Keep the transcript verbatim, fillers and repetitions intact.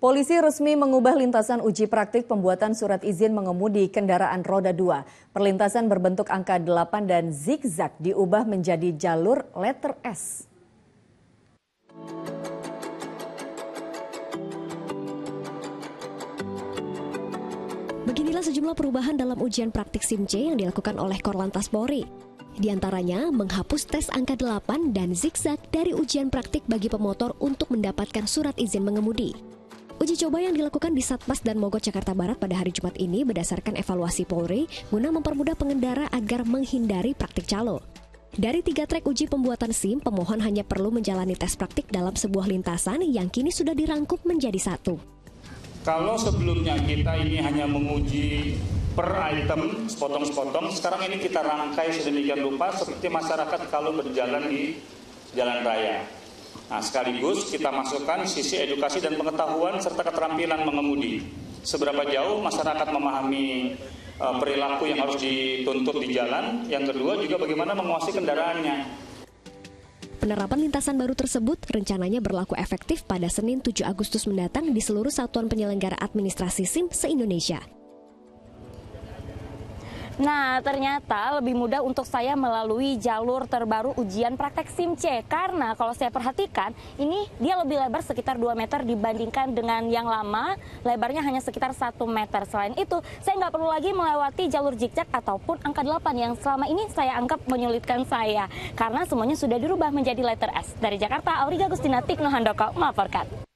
Polisi resmi mengubah lintasan uji praktik pembuatan surat izin mengemudi kendaraan roda dua. Perlintasan berbentuk angka delapan dan zigzag diubah menjadi jalur letter S. Beginilah sejumlah perubahan dalam ujian praktik SIM C yang dilakukan oleh Korlantas Polri. Di antaranya menghapus tes angka delapan dan zigzag dari ujian praktik bagi pemotor untuk mendapatkan surat izin mengemudi. Uji coba yang dilakukan di Satpas dan Mogot Jakarta Barat pada hari Jumat ini berdasarkan evaluasi Polri guna mempermudah pengendara agar menghindari praktik calo. Dari tiga trek uji pembuatan SIM, pemohon hanya perlu menjalani tes praktik dalam sebuah lintasan yang kini sudah dirangkum menjadi satu. Kalau sebelumnya kita ini hanya menguji per item, sepotong-sepotong, sekarang ini kita rangkai sedemikian rupa seperti masyarakat kalau berjalan di jalan raya. Nah, sekaligus kita masukkan sisi edukasi dan pengetahuan serta keterampilan mengemudi. Seberapa jauh masyarakat memahami uh, perilaku yang harus dituntut di jalan. Yang kedua juga bagaimana menguasai kendaraannya. Penerapan lintasan baru tersebut rencananya berlaku efektif pada Senin tujuh Agustus mendatang di seluruh satuan penyelenggara administrasi SIM se-Indonesia. Nah, ternyata lebih mudah untuk saya melalui jalur terbaru ujian praktek SIM C. Karena kalau saya perhatikan, ini dia lebih lebar sekitar dua meter dibandingkan dengan yang lama. Lebarnya hanya sekitar satu meter. Selain itu, saya nggak perlu lagi melewati jalur zigzag ataupun angka delapan yang selama ini saya anggap menyulitkan saya. Karena semuanya sudah dirubah menjadi letter S. Dari Jakarta, Auriga Gustina, Tigno Handoko, melaporkan.